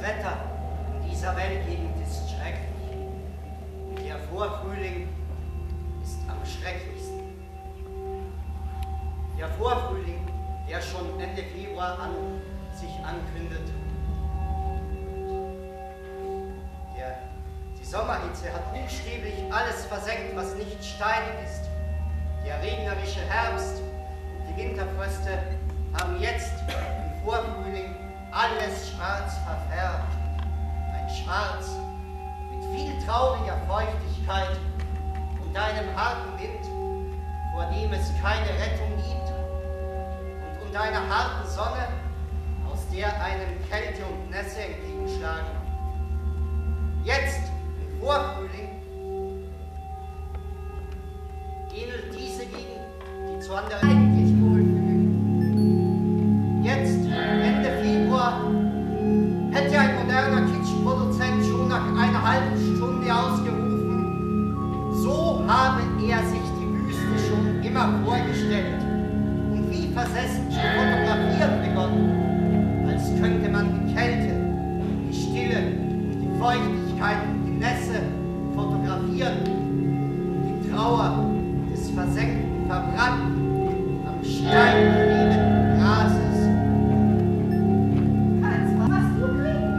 das Wetter in dieser Weltgegend ist schrecklich. Und der Vorfrühling ist am schrecklichsten. Der Vorfrühling, der schon Ende Februar sich ankündet. Die Sommerhitze hat buchstäblich alles versenkt, was nicht steinig ist. Der regnerische Herbst und die Winterfröste haben jetzt im Vorfrühling alles schwarz verfärbt. Ein Schwarz mit viel trauriger Feuchtigkeit und einem harten Wind, vor dem es keine Rettung gibt, und unter einer harten Sonne, aus der einem Kälte und Nässe entgegenschlagen. Jetzt im Vorfrühling ähnelt diese Gegend, die zu anderen endlich wohlfühlen. Jetzt, Ende Februar, hätte ein moderner Kitsch-Produzent schon nach einer halben Stunde ausgerufen, so habe er sich die Wüste schon immer vorgestellt und wie versessen zu fotografieren begonnen, als könnte man die Kälte, die Stille, die Feuchtigkeit und die Nässe fotografieren, die Trauer des versenkten, verbrannten, am Stein geriebenen Grases. Hans, was du kriegen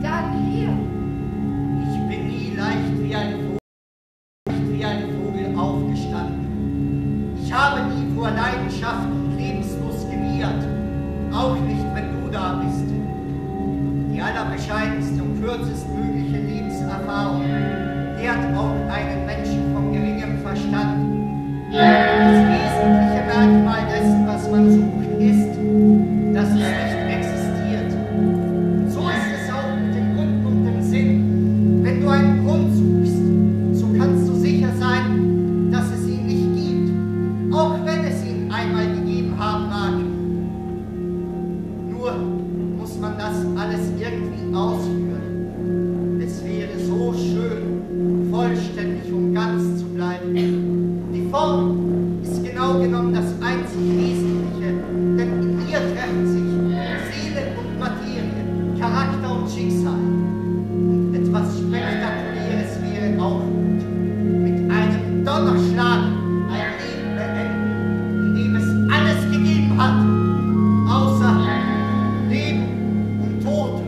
willst, dann hier. Ich bin nie leicht wie ein Vogel aufgestanden. Ich habe nie vor Leidenschaft und lebenslos gewiehert, auch nicht, wenn du da bist. Die allerbescheidenste und kürzestmögliche Lebenserfahrung lehrt auch einen Menschen von geringem Verstand. Das wesentliche Merkmal dessen, was man sucht, ist, dass es nicht existiert. Und so ist es auch mit dem Grund und dem Sinn. Wenn du einen Grund suchst, so kannst du sicher sein, dass es ihn nicht gibt, auch wenn es ihn einmal gegeben haben mag. Nur muss man das alles irgendwie ausführen. Es wäre so schön, vollständig und ganz zu bleiben. Die Form ist genau genommen das einzig Wesentliche, denn in ihr treffen sich Seele und Materie, Charakter und Schicksal. Und etwas Spektakuläres wäre auch gut. Mit einem Donnerschlag ein Leben beenden, in dem es alles gegeben hat, außer Leben und Tod.